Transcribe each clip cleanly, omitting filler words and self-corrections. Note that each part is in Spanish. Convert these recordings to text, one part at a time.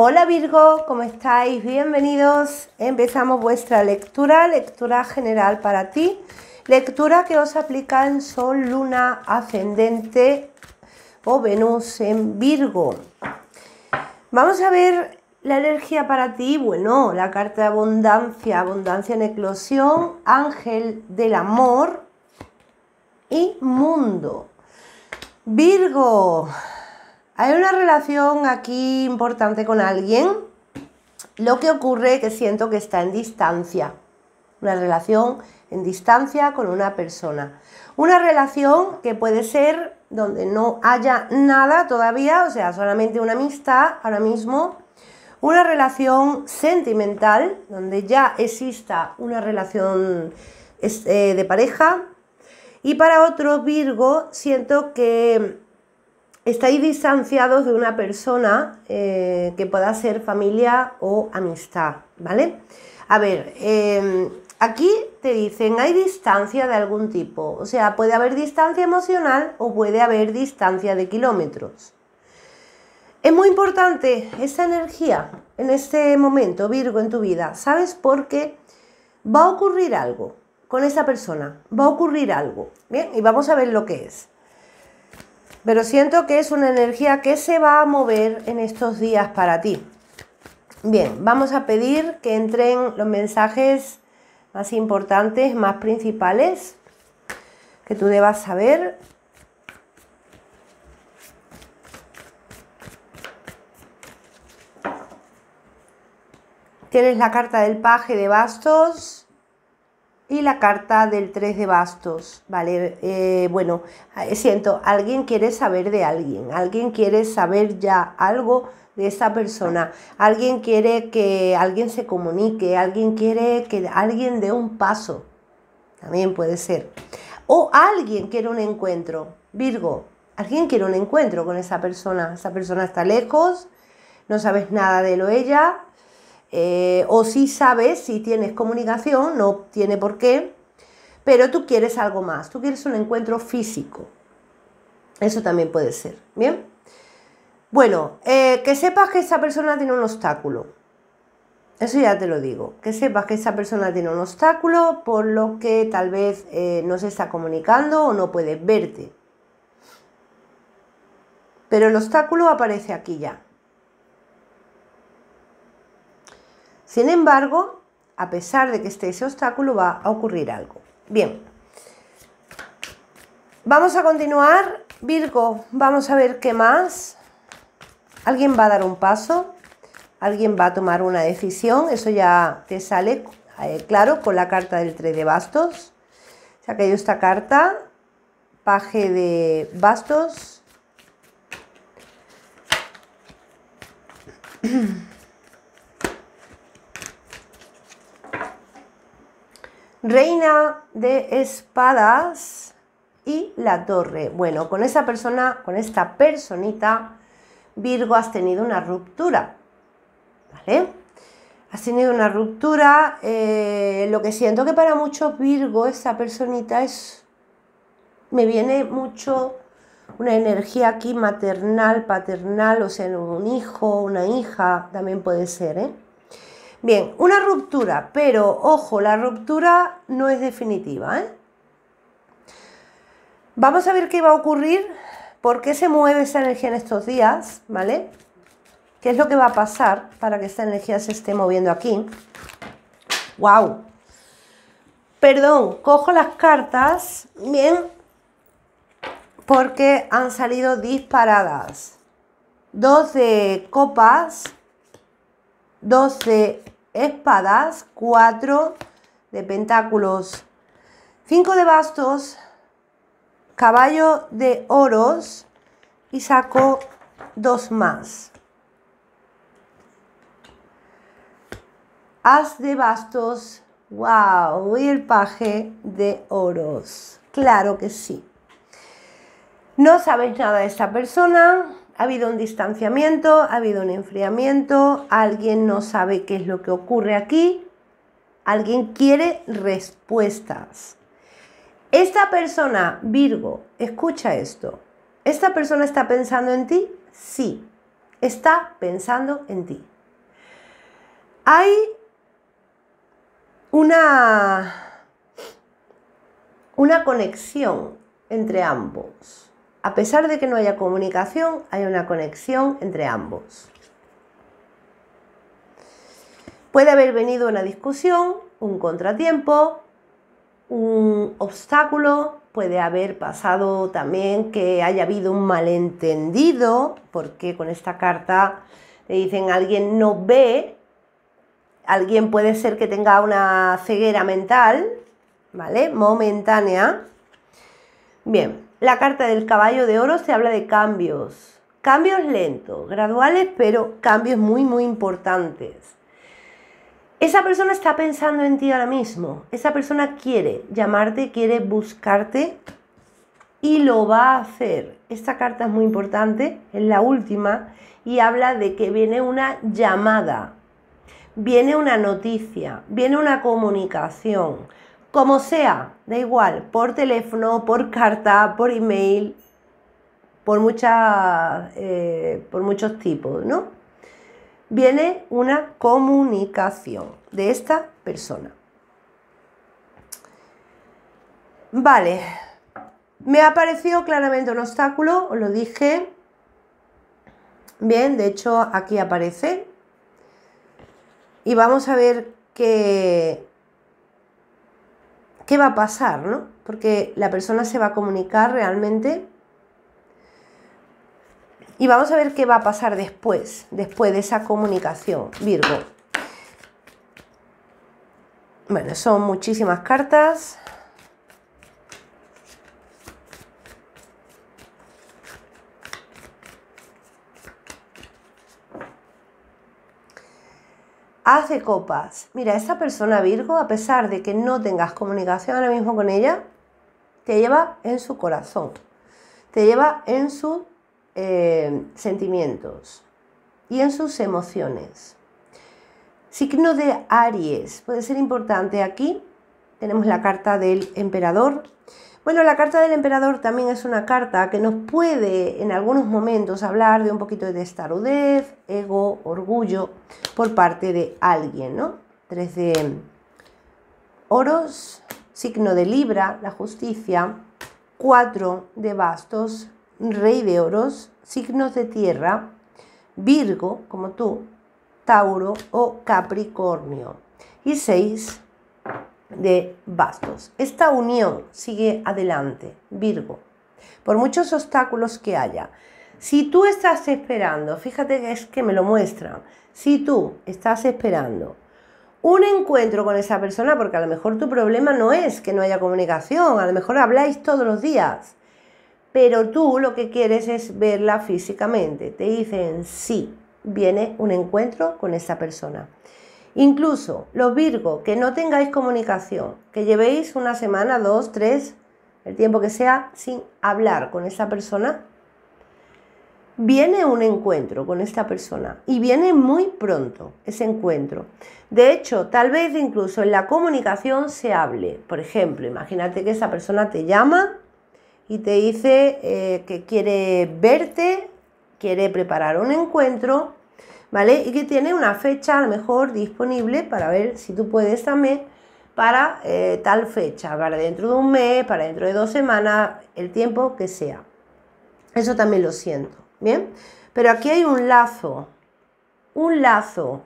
Hola Virgo, ¿cómo estáis? Bienvenidos. Empezamos vuestra lectura general para ti. Lectura que os aplica en Sol, Luna, Ascendente o Venus en Virgo. Vamos a ver la energía para ti. Bueno, la carta de abundancia, abundancia en eclosión, ángel del amor y mundo. Virgo, hay una relación aquí importante con alguien. Lo que ocurre es que siento que está en distancia. Una relación en distancia con una persona. Una relación que puede ser donde no haya nada todavía, o sea, solamente una amistad ahora mismo. Una relación sentimental, donde ya exista una relación de pareja. Y para otros, Virgo, siento que estáis distanciados de una persona que pueda ser familia o amistad, ¿vale? A ver, aquí te dicen, hay distancia de algún tipo, o sea, puede haber distancia emocional o puede haber distancia de kilómetros. Es muy importante esa energía en este momento, Virgo, en tu vida, ¿sabes? Porque va a ocurrir algo con esa persona, va a ocurrir algo, ¿bien? Y vamos a ver lo que es. Pero siento que es una energía que se va a mover en estos días para ti. Bien, vamos a pedir que entren los mensajes más importantes, más principales, que tú debas saber. Tienes la carta del paje de bastos y la carta del 3 de bastos, ¿vale? Bueno, siento, alguien quiere saber de alguien quiere saber ya algo de esa persona, alguien quiere que alguien se comunique, alguien quiere que alguien dé un paso, también puede ser, o alguien quiere un encuentro, Virgo, alguien quiere un encuentro con esa persona está lejos, no sabes nada de lo ella, o si sabes, si tienes comunicación, no tiene por qué, pero tú quieres algo más, tú quieres un encuentro físico, eso también puede ser, ¿bien? Bueno, que sepas que esa persona tiene un obstáculo, eso ya te lo digo, que sepas que esa persona tiene un obstáculo por lo que tal vez no se está comunicando o no puedes verte, pero el obstáculo aparece aquí ya. Sin embargo, a pesar de que esté ese obstáculo, va a ocurrir algo. Bien, vamos a continuar, Virgo, vamos a ver qué más. Alguien va a dar un paso, alguien va a tomar una decisión, eso ya te sale claro con la carta del 3 de bastos. O sea, que yo esta carta, paje de bastos. Reina de espadas y la torre. Bueno, con esa persona, con esta personita, Virgo, has tenido una ruptura, ¿vale? Has tenido una ruptura, lo que siento que para muchos, Virgo, esa personita es... Me viene mucho una energía aquí maternal, paternal, o sea, un hijo, una hija, también puede ser, ¿eh? Bien, una ruptura, pero ojo, la ruptura no es definitiva, ¿eh? Vamos a ver qué va a ocurrir, por qué se mueve esa energía en estos días, ¿vale? ¿Qué es lo que va a pasar para que esta energía se esté moviendo aquí? ¡Wow! Perdón, cojo las cartas, bien, porque han salido disparadas. 2 de copas, 2 de espadas, 4 de pentáculos, 5 de bastos, caballo de oros y saco 2 más. As de bastos, wow, y el paje de oros, claro que sí. No sabéis nada de esta persona. Ha habido un distanciamiento, ha habido un enfriamiento, alguien no sabe qué es lo que ocurre aquí, alguien quiere respuestas. Esta persona, Virgo, escucha esto, ¿esta persona está pensando en ti? Sí. está pensando en ti. Hay una conexión entre ambos. A pesar de que no haya comunicación, hay una conexión entre ambos. Puede haber venido una discusión, un contratiempo, un obstáculo, puede haber pasado también que haya habido un malentendido, porque con esta carta le dicen alguien no ve, alguien puede ser que tenga una ceguera mental, ¿vale? Momentánea. Bien, la carta del caballo de oro se habla de cambios, cambios lentos, graduales, pero cambios muy, muy importantes. Esa persona está pensando en ti ahora mismo, esa persona quiere llamarte, quiere buscarte y lo va a hacer. Esta carta es muy importante, es la última y habla de que viene una llamada, viene una noticia, viene una comunicación, como sea, da igual, por teléfono, por carta, por email, por muchos tipos, ¿no? Viene una comunicación de esta persona. Vale, me apareció claramente un obstáculo, os lo dije. Bien, de hecho aquí aparece. Y vamos a ver qué va a pasar, ¿no? Porque la persona se va a comunicar realmente. Y vamos a ver qué va a pasar después de esa comunicación, Virgo. Bueno, son muchísimas cartas. Haz de copas. Mira, esta persona, Virgo, a pesar de que no tengas comunicación ahora mismo con ella, te lleva en su corazón, te lleva en su sentimientos y en sus emociones. Signo de Aries, puede ser importante aquí. Tenemos la carta del emperador. Bueno, la carta del emperador también es una carta que nos puede en algunos momentos hablar de un poquito de testarudez, ego, orgullo por parte de alguien, ¿no? 3 de oros, signo de Libra, la justicia, 4 de bastos, Rey de oros, signos de tierra, Virgo, como tú, Tauro o Capricornio, y 6 de bastos. Esta unión sigue adelante, Virgo, por muchos obstáculos que haya. Si tú estás esperando, fíjate que es que me lo muestran, si tú estás esperando un encuentro con esa persona, porque a lo mejor tu problema no es que no haya comunicación, a lo mejor habláis todos los días, pero tú lo que quieres es verla físicamente. Te dicen sí, viene un encuentro con esa persona. Incluso los Virgo, que no tengáis comunicación, que llevéis una semana, 2, 3, el tiempo que sea, sin hablar con esa persona, viene un encuentro con esta persona y viene muy pronto ese encuentro. De hecho, tal vez incluso en la comunicación se hable. Por ejemplo, imagínate que esa persona te llama y te dice que quiere verte, quiere preparar un encuentro, ¿vale? Y que tiene una fecha a lo mejor disponible para ver si tú puedes también para tal fecha, para dentro de un mes, para dentro de 2 semanas, el tiempo que sea. Eso también lo siento, ¿bien? Pero aquí hay un lazo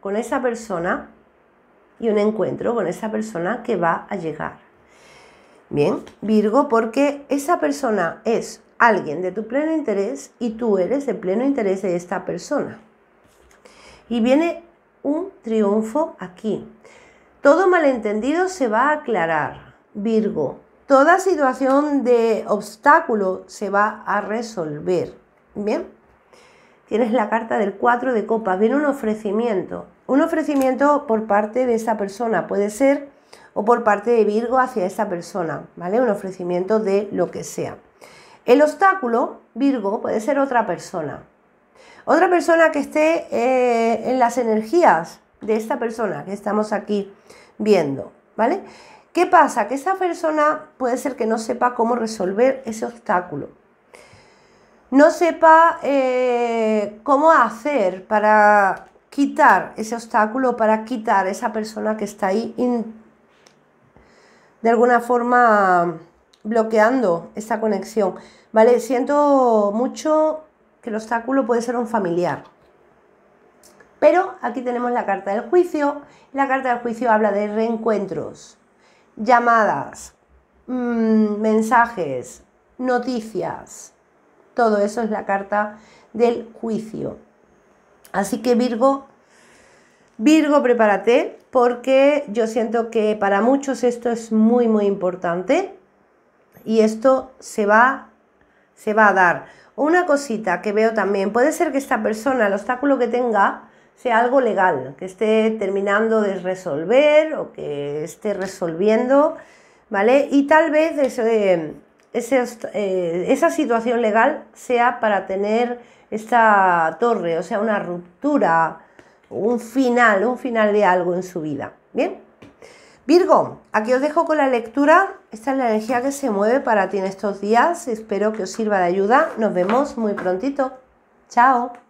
con esa persona y un encuentro con esa persona que va a llegar. Bien, Virgo, porque esa persona es alguien de tu pleno interés y tú eres de pleno interés de esta persona. Y viene un triunfo aquí. Todo malentendido se va a aclarar, Virgo. Toda situación de obstáculo se va a resolver. Bien, tienes la carta del 4 de copas. Viene un ofrecimiento por parte de esa persona. Puede ser o por parte de Virgo hacia esa persona, ¿vale? Un ofrecimiento de lo que sea. El obstáculo, Virgo, puede ser otra persona que esté en las energías de esta persona que estamos aquí viendo, ¿vale? ¿Qué pasa? Que esa persona puede ser que no sepa cómo resolver ese obstáculo. no sepa cómo hacer para quitar ese obstáculo, para quitar esa persona que está ahí de alguna forma bloqueando esta conexión, ¿vale? Siento mucho que el obstáculo puede ser un familiar, pero aquí tenemos la carta del juicio. La carta del juicio habla de reencuentros, llamadas, mensajes, noticias. Todo eso es la carta del juicio. Así que Virgo, prepárate, porque yo siento que para muchos esto es muy, muy importante y esto se va a dar. Una cosita que veo también, puede ser que esta persona, el obstáculo que tenga, sea algo legal, que esté terminando de resolver o que esté resolviendo, ¿vale? Y tal vez esa situación legal sea para tener esta torre, o sea, una ruptura, un final de algo en su vida. Bien, Virgo, aquí os dejo con la lectura. Esta es la energía que se mueve para ti en estos días. Espero que os sirva de ayuda. Nos vemos muy prontito. Chao.